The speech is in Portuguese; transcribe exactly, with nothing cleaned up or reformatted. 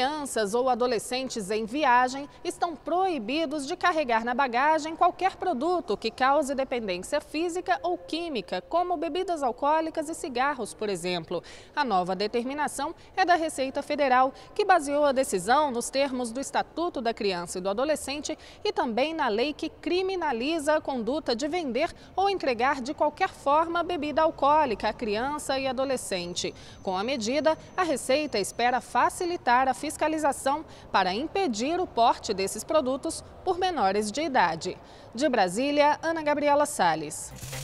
Crianças ou adolescentes em viagem estão proibidos de carregar na bagagem qualquer produto que cause dependência física ou química, como bebidas alcoólicas e cigarros, por exemplo. A nova determinação é da Receita Federal, que baseou a decisão nos termos do Estatuto da Criança e do Adolescente e também na lei que criminaliza a conduta de vender ou entregar de qualquer forma bebida alcoólica a criança e adolescente. Com a medida, a Receita espera facilitar a fiscalização para impedir o porte desses produtos por menores de idade. De Brasília, Ana Gabriela Salles.